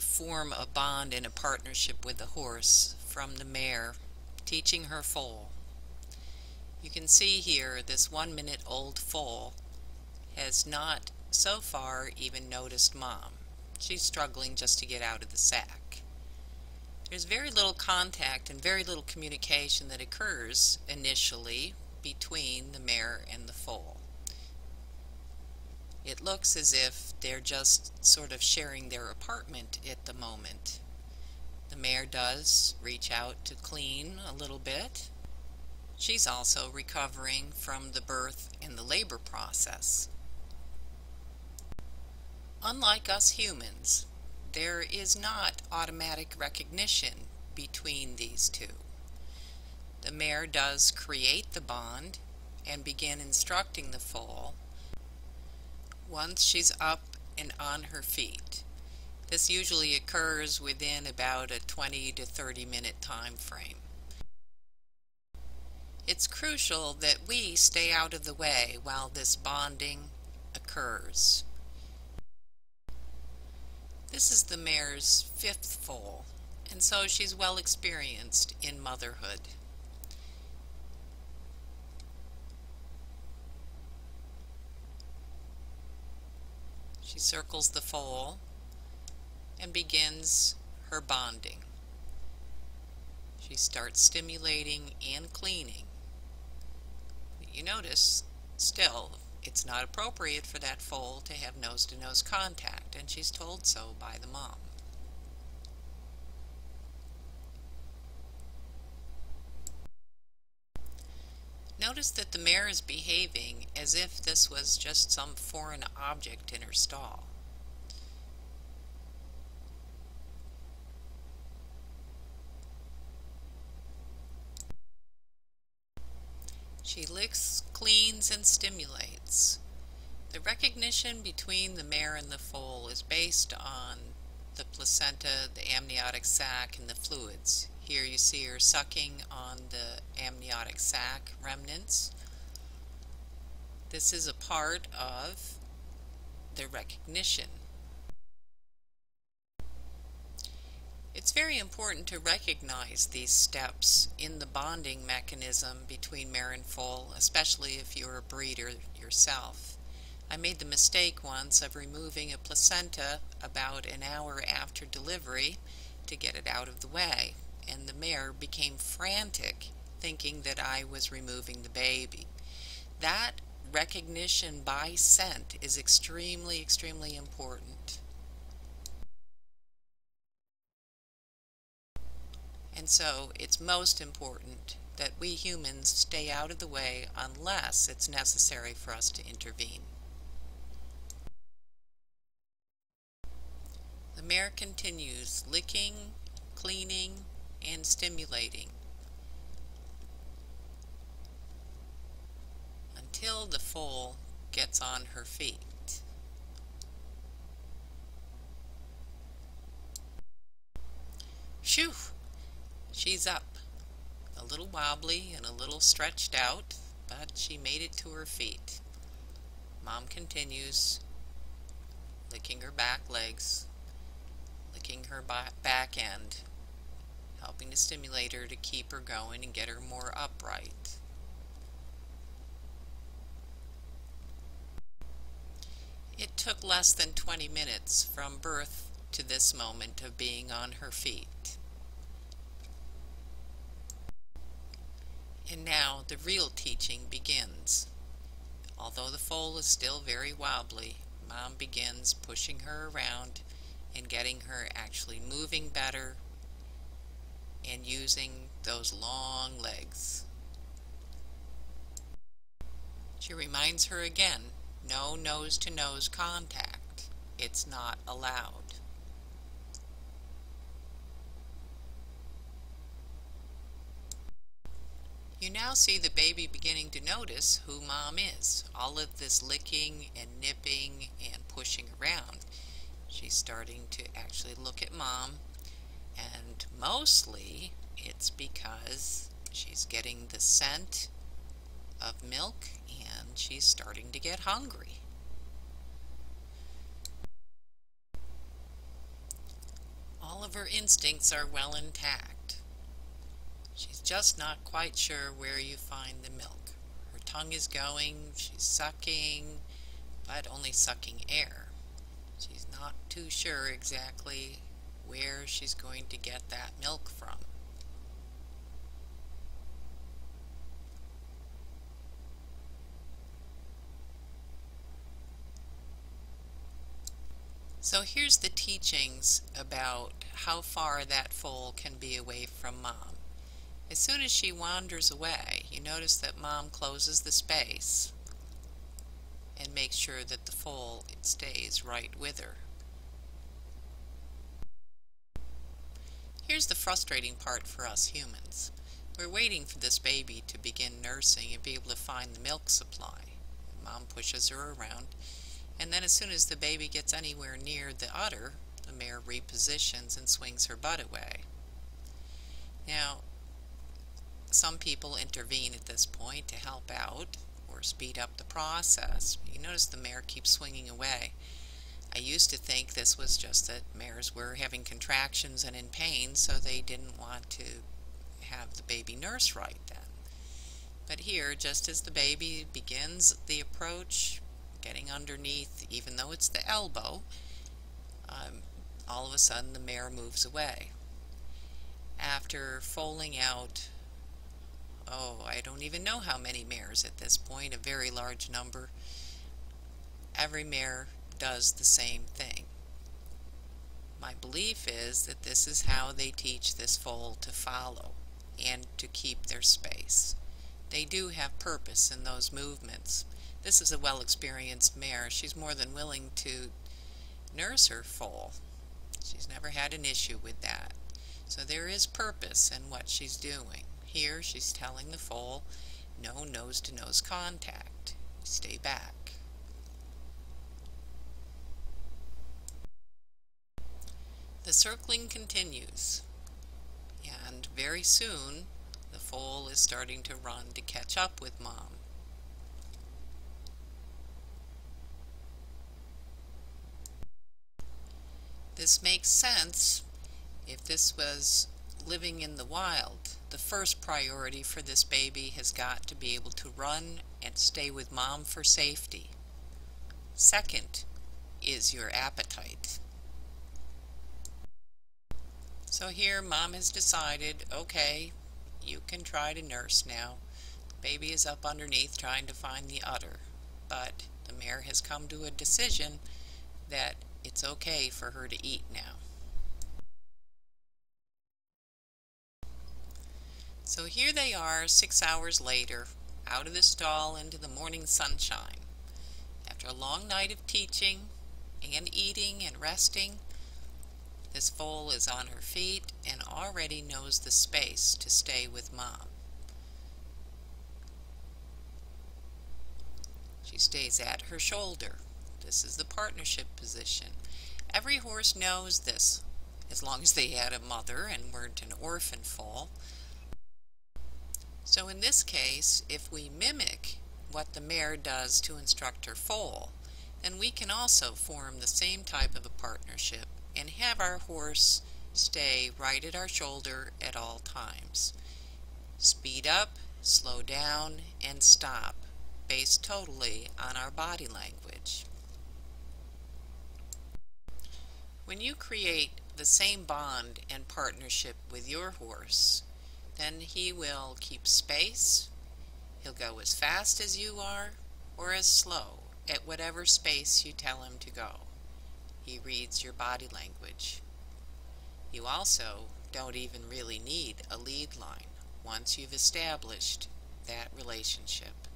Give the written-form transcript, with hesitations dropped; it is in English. to form a bond and a partnership with the horse from the mare, teaching her foal. You can see here this 1-minute-old foal has not so far even noticed mom. She's struggling just to get out of the sack. There's very little contact and very little communication that occurs initially between the mare and the foal. It looks as if they're just sort of sharing their apartment at the moment. The mare does reach out to clean a little bit. She's also recovering from the birth and the labor process. Unlike us humans, there is not automatic recognition between these two. The mare does create the bond and begin instructing the foal once she's up and on her feet. This usually occurs within about a 20 to 30 minute time frame. It's crucial that we stay out of the way while this bonding occurs. This is the mare's 5th foal, and so she's well experienced in motherhood. She circles the foal and begins her bonding. She starts stimulating and cleaning. You notice, still, it's not appropriate for that foal to have nose-to-nose contact, and she's told so by the mom. Notice that the mare is behaving as if this was just some foreign object in her stall. She licks, cleans, and stimulates. The recognition between the mare and the foal is based on the placenta, the amniotic sac, and the fluids. Here you see her sucking on the amniotic sac remnants. This is a part of the recognition. It's very important to recognize these steps in the bonding mechanism between mare and foal, especially if you're a breeder yourself. I made the mistake once of removing a placenta about an hour after delivery to get it out of the way, and the mare became frantic thinking that I was removing the baby. That recognition by scent is extremely, extremely important. And so it's most important that we humans stay out of the way unless it's necessary for us to intervene. The mare continues licking, cleaning, and stimulating until the foal gets on her feet. Phew! She's up, a little wobbly and a little stretched out, but she made it to her feet. Mom continues licking her back legs, licking her back end, helping to stimulate her to keep her going and get her more upright. It took less than 20 minutes from birth to this moment of being on her feet. And now the real teaching begins. Although the foal is still very wobbly, mom begins pushing her around and getting her actually moving better and using those long legs. She reminds her again, no nose-to-nose contact. It's not allowed. You now see the baby beginning to notice who mom is. All of this licking and nipping and pushing around. She's starting to actually look at mom, and mostly it's because she's getting the scent of milk and she's starting to get hungry. all of her instincts are well intact. She's just not quite sure where you find the milk. Her tongue is going, she's sucking, but only sucking air. She's not too sure exactly where she's going to get that milk from. So here's the teachings about how far that foal can be away from mom. As soon as she wanders away, you notice that mom closes the space and makes sure that the foal stays right with her. Here's the frustrating part for us humans. We're waiting for this baby to begin nursing and be able to find the milk supply. Mom pushes her around. And then as soon as the baby gets anywhere near the udder, the mare repositions and swings her butt away. Now, some people intervene at this point to help out or speed up the process. You notice the mare keeps swinging away. I used to think this was just that mares were having contractions and in pain, so they didn't want to have the baby nurse right then. But here, just as the baby begins the approach, getting underneath, even though it's the elbow, all of a sudden the mare moves away. After foaling out, oh, I don't even know how many mares at this point, a very large number, every mare does the same thing. My belief is that this is how they teach this foal to follow and to keep their space. They do have purpose in those movements. This is a well-experienced mare. She's more than willing to nurse her foal. She's never had an issue with that. So there is purpose in what she's doing. Here she's telling the foal, no nose-to-nose contact. Stay back. The circling continues, and very soon the foal is starting to run to catch up with mom. This makes sense. If this was living in the wild, the first priority for this baby has got to be able to run and stay with mom for safety. Second is your appetite. So here mom has decided, okay, you can try to nurse now. The baby is up underneath trying to find the udder, but the mare has come to a decision that it's okay for her to eat now. So here they are 6 hours later, out of the stall into the morning sunshine. After a long night of teaching and eating and resting, this foal is on her feet and already knows the space to stay with mom. She stays at her shoulder. This is the partnership position. Every horse knows this, as long as they had a mother and weren't an orphan foal. So in this case, if we mimic what the mare does to instruct her foal, then we can also form the same type of a partnership and have our horse stay right at our shoulder at all times. Speed up, slow down, and stop, based totally on our body language. When you create the same bond and partnership with your horse, then he will keep space, he'll go as fast as you are, or as slow, at whatever space you tell him to go. He reads your body language. You also don't even really need a lead line once you've established that relationship.